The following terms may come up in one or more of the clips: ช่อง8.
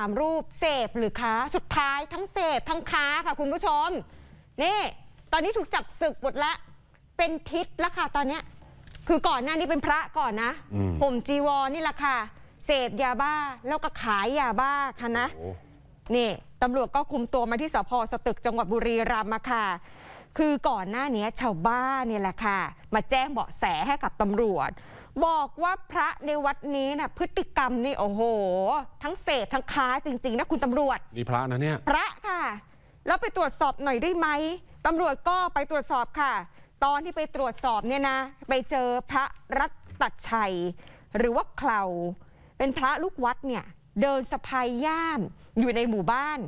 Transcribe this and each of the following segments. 3รูปเสพหรือค้าสุดท้ายทั้งเสพทั้งค้าค่ะคุณผู้ชมนี่ตอนนี้ถูกจับศึกหมดแล้วเป็นทิศละค่ะตอนเนี้ยคือก่อนหน้านี้เป็นพระก่อนนะผมจีวรนี่แหละค่ะเสพยาบ้าแล้วก็ขายยาบ้าค่ะนะนี่ตำรวจก็คุมตัวมาที่สพสตึกจังหวัดบุรีรัมย์มาค่ะคือก่อนหน้านี้ชาวบ้านเนี่ยแหละค่ะมาแจ้งเบาะแสให้กับตำรวจบอกว่าพระในวัดนี้นะพฤติกรรมนี่โอ้โหทั้งเสพทั้งค้าจริงๆนะคุณตำรวจนี่พระนะเนี่ยพระค่ะแล้วไปตรวจสอบหน่อยได้ไหมตำรวจก็ไปตรวจสอบค่ะตอนที่ไปตรวจสอบเนี่ยนะไปเจอพระรัตชัยหรือว่าเคลาเป็นพระลูกวัดเนี่ยเดินสะพายย่ามอยู่ในหมู่บ้าน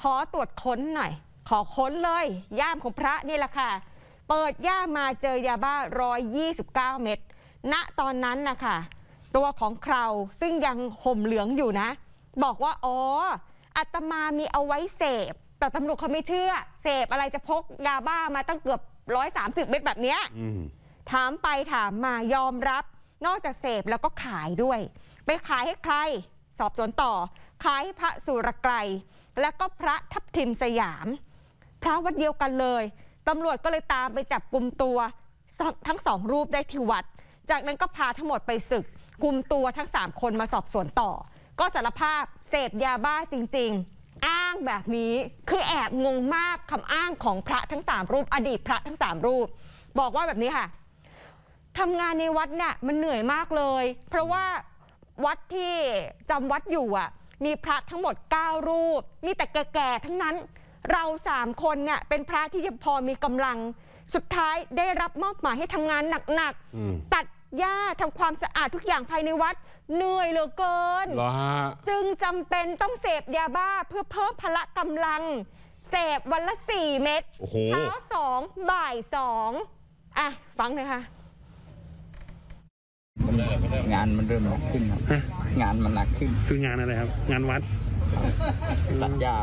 ขอตรวจค้นหน่อยขอค้นเลยย่ามของพระนี่แหละค่ะเปิดย่ามมาเจอยาบ้า129เม็ดณตอนนั้นนะคะตัวของเคราซึ่งยังห่มเหลืองอยู่นะบอกว่าอ๋ออาตมามีเอาไว้เสพแต่ตำรวจเขาไม่เชื่อเสพอะไรจะพกยาบ้ามาตั้งเกือบ130เม็ดแบบเนี้ยถามไปถามมายอมรับนอกจากเสพแล้วก็ขายด้วยไปขายให้ใครสอบสวนต่อขายพระสุรไกรและก็พระทับทิมสยามพระวัดเดียวกันเลยตำรวจก็เลยตามไปจับกุมตัวทั้งสองรูปได้ที่วัดจากนั้นก็พาทั้งหมดไปศึกกุมตัวทั้ง3คนมาสอบสวนต่อก็สารภาพเสพยาบ้าจริงๆอ้างแบบนี้คือแอบงงมากคำอ้างของพระทั้ง3รูปอดีตพระทั้ง3รูปบอกว่าแบบนี้ค่ะทำงานในวัดเนี่ยมันเหนื่อยมากเลยเพราะว่าวัดที่จำวัดอยู่อ่ะมีพระทั้งหมด9รูปมีแต่แก่ๆทั้งนั้นเรา3คนเนี่ยเป็นพระที่ยังพอมีกำลังสุดท้ายได้รับมอบหมายให้ทำงานหนักๆตัดหญ้าทำความสะอาดทุกอย่างภายในวัดเหนื่อยเหลือเกินจึงจำเป็นต้องเสพยาบ้าเพื่อเพิ่มพละกำลังเสพวันละ4เม็ดเช้า2บ่าย2อ่ะฟังหน่อยค่ะงานมันเริ่มหนักขึ้นครับงานมันหนักขึ้นคืองานอะไรครับงานวัดตัดหญ้า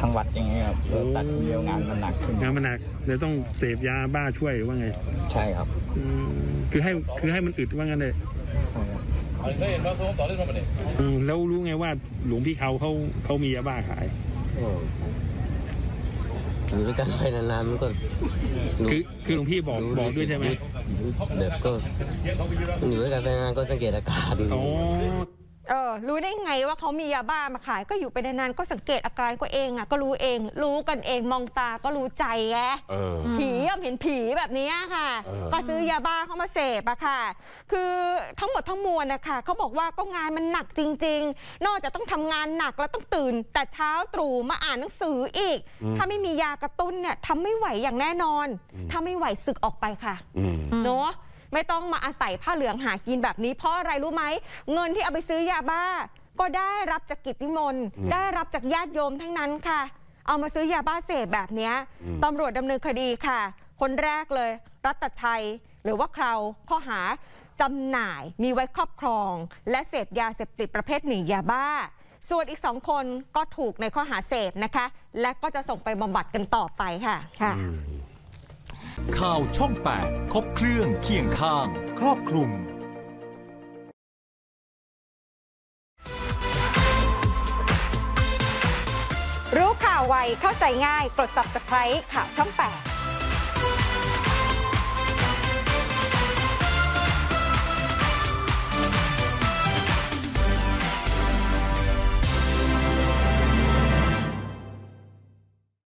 ทางวัดอย่างเงี้ยครับตัดเดียวงานมันหนักขึ้นงานมันหนักเลยต้องเสพยาบ้าช่วยว่าไงใช่ครับคือให้มันอึดว่างั้นเลยแล้วรู้ไงว่าหลวงพี่เขามียาบ้าขายอยู่ด้วยกันไปนานๆมันก็คือหลวงพี่บอกด้วยใช่ไหมเด็กก็อยู่ด้วยกันไปนานก็สังเกตอาการรู้ได้ไงว่าเขามียาบ้ามาขายก็อยู่ไปนานๆก็สังเกตอาการก็เองอ่ะก็รู้เองรู้กันเองมองตาก็รู้ใจแกผีย่อมเห็นผีแบบนี้ค่ะก็ซื้อยาบ้าเข้ามาเสพอะค่ะคือทั้งหมดทั้งมวลนะคะเขาบอกว่าก็งานมันหนักจริงๆนอกจากต้องทำงานหนักแล้วต้องตื่นแต่เช้าตรู่มาอ่านหนังสืออีกถ้าไม่มียากระตุ้นเนี่ยทำไม่ไหวอย่างแน่นอนถ้าไม่ไหวสึกออกไปค่ะเนาะไม่ต้องมาอาศัยผ้าเหลืองหากินแบบนี้เพราะอะไรรู้ไหมเงินที่เอาไปซื้อยาบ้าก็ได้รับจากกิจนิมนต์ได้รับจากญาติโยมทั้งนั้นค่ะเอามาซื้อยาบ้าเสพแบบนี้ตำรวจดำเนินคดีค่ะคนแรกเลยรัตชัยหรือว่าเคราข้อหาจำหน่ายมีไว้ครอบครองและเสพยาเสพติดประเภทหนึ่งยาบ้าส่วนอีก2คนก็ถูกในข้อหาเสพนะคะและก็จะส่งไปบำบัดกันต่อไปค่ะค่ะข่าวช่อง8ครบเครื่องเคียงข้างครอบคลุมรู้ข่าวไวเข้าใจง่ายกด Subscribe ข่าวช่อง8